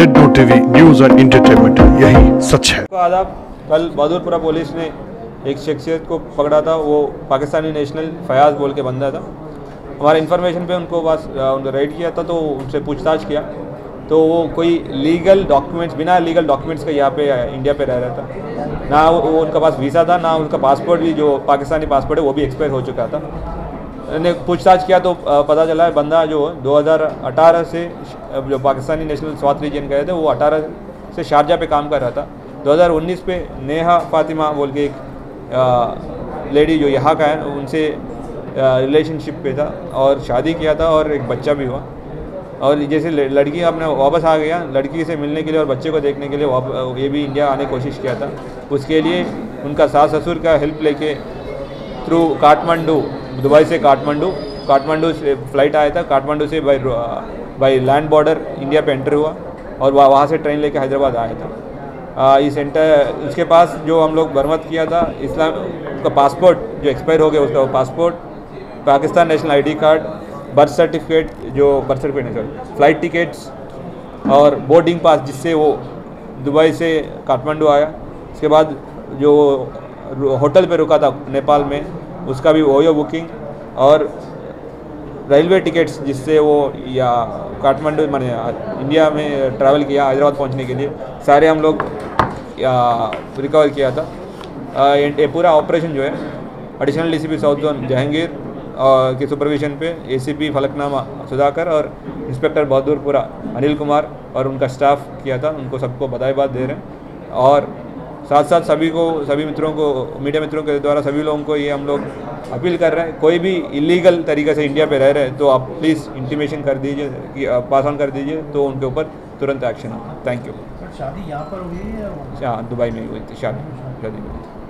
Z2 TV news and entertainment, यही सच है। आदाब, कल बहादुरपुरा पुलिस ने एक शख्सियत को पकड़ा था, वो पाकिस्तानी नेशनल फयाज बोल के बंदा था। हमारे इन्फॉर्मेशन पे उनको पास उनको रेड किया था, तो उनसे पूछताछ किया तो वो कोई लीगल डॉक्यूमेंट्स, बिना लीगल डॉक्यूमेंट्स के यहाँ पे इंडिया पे रह रहा था। ना वो उनका पास वीज़ा था, ना उनका पासपोर्ट भी, जो पाकिस्तानी पासपोर्ट है वो भी एक्सपायर हो चुका था। ने पूछताछ किया तो पता चला है बंदा जो 2018 से जो पाकिस्तानी नेशनल स्वात रीजन गए थे, वो 18 से शारजा पे काम कर रहा था। 2019 पे नेहा फातिमा बोल के एक लेडी जो यहाँ का है, उनसे रिलेशनशिप पे था और शादी किया था और एक बच्चा भी हुआ। और जैसे लड़की अपने वापस आ गया, लड़की से मिलने के लिए और बच्चे को देखने के लिए ये भी इंडिया आने की कोशिश किया था। उसके लिए उनका सास ससुर का हेल्प लेके थ्रू काठमांडू, दुबई से काठमांडू से फ़्लाइट आया था। काठमांडू से बाई लैंड बॉर्डर इंडिया पे एंटर हुआ और वहाँ से ट्रेन लेके हैदराबाद आया था। इस एंटर उसके पास जो हम लोग बरामद किया था, इस्लाम का पासपोर्ट जो एक्सपायर हो गया, उसका passport, Pakistan national ID card, birth certificate, जो बर्थ सर्टिफिकेट नहीं सॉरी, फ्लाइट टिकट्स और बोर्डिंग पास जिससे वो दुबई से काठमांडू आया। उसके बाद जो होटल पर रुका था नेपाल में, उसका भी ओयो बुकिंग और रेलवे टिकट्स जिससे वो या काठमांडू माने इंडिया में ट्रैवल किया हैदराबाद पहुंचने के लिए, सारे हम लोग रिकवर किया था। ये पूरा ऑपरेशन जो है additional DCP south zone Jahangir के सुपरविजन पे एसीपी फलकनामा सुधाकर और इंस्पेक्टर बहादुरपुरा अनिल कुमार और उनका स्टाफ किया था। उनको सबको बधाईबाद दे रहे हैं और साथ साथ सभी मित्रों को, मीडिया मित्रों के द्वारा सभी लोगों को ये हम लोग अपील कर रहे हैं, कोई भी इलीगल तरीके से इंडिया पे रह रहे हैं तो आप प्लीज़ इंटीमेशन कर दीजिए, कि पास ऑन कर दीजिए तो उनके ऊपर तुरंत एक्शन हो। Thank you. शादी यहाँ पर हुई है, दुबई में हुई थी शादी।